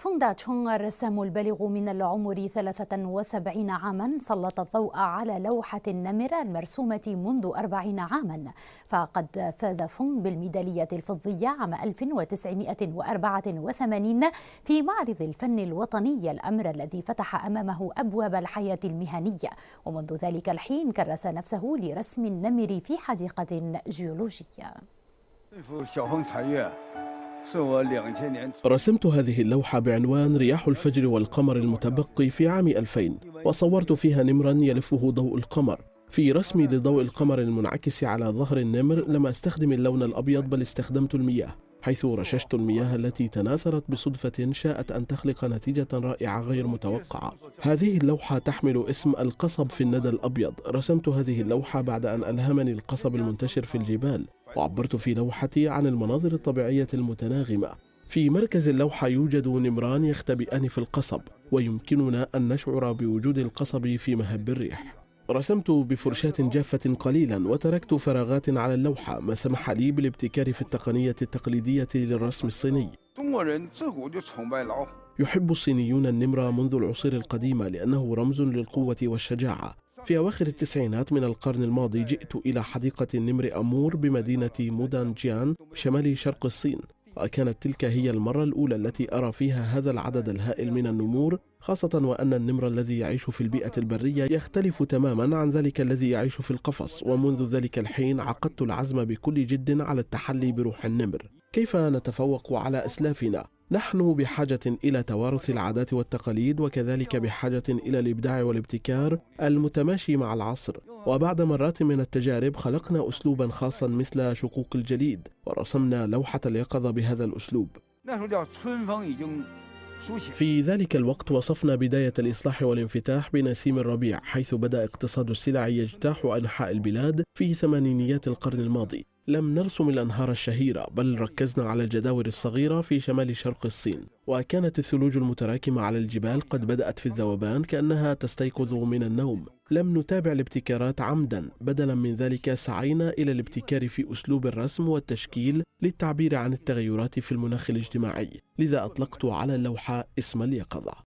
فونغ دا تشونغ الرسام البالغ من العمر 73 عاما سلط الضوء على لوحة النمرة المرسومة منذ 40 عاما، فقد فاز فونغ بالميدالية الفضية عام 1984 في معرض الفن الوطني، الأمر الذي فتح أمامه أبواب الحياة المهنية، ومنذ ذلك الحين كرس نفسه لرسم النمر في حديقة جيولوجية. رسمت هذه اللوحة بعنوان رياح الفجر والقمر المتبقي في عام 2000، وصورت فيها نمرا يلفه ضوء القمر. في رسمي لضوء القمر المنعكس على ظهر النمر لم أستخدم اللون الأبيض، بل استخدمت المياه، حيث رششت المياه التي تناثرت بصدفة شاءت أن تخلق نتيجة رائعة غير متوقعة. هذه اللوحة تحمل اسم القصب في الندى الأبيض. رسمت هذه اللوحة بعد أن ألهمني القصب المنتشر في الجبال، وعبرت في لوحتي عن المناظر الطبيعية المتناغمة. في مركز اللوحة يوجد نمران يختبئان في القصب، ويمكننا أن نشعر بوجود القصب في مهب الريح. رسمت بفرشاة جافة قليلا، وتركت فراغات على اللوحة، ما سمح لي بالابتكار في التقنية التقليدية للرسم الصيني. يحب الصينيون النمر منذ العصور القديمة لأنه رمز للقوة والشجاعة. في أواخر التسعينات من القرن الماضي جئت إلى حديقة النمر أمور بمدينة مودانجيان شمال شرق الصين، وكانت تلك هي المرة الأولى التي أرى فيها هذا العدد الهائل من النمور، خاصة وأن النمر الذي يعيش في البيئة البرية يختلف تماما عن ذلك الذي يعيش في القفص. ومنذ ذلك الحين عقدت العزم بكل جد على التحلي بروح النمر. كيف نتفوق على أسلافنا؟ نحن بحاجة إلى توارث العادات والتقاليد، وكذلك بحاجة إلى الإبداع والابتكار المتماشي مع العصر. وبعد مرات من التجارب خلقنا أسلوبا خاصا مثل شقوق الجليد، ورسمنا لوحة اليقظة بهذا الأسلوب. في ذلك الوقت وصفنا بداية الإصلاح والانفتاح بنسيم الربيع، حيث بدأ اقتصاد السلع يجتاح أنحاء البلاد في ثمانينيات القرن الماضي. لم نرسم الأنهار الشهيرة، بل ركزنا على الجداول الصغيرة في شمال شرق الصين، وكانت الثلوج المتراكمة على الجبال قد بدأت في الذوبان كأنها تستيقظ من النوم. لم نتابع الابتكارات عمدا، بدلا من ذلك سعينا إلى الابتكار في أسلوب الرسم والتشكيل للتعبير عن التغيرات في المناخ الاجتماعي، لذا أطلقت على اللوحة اسم اليقظة.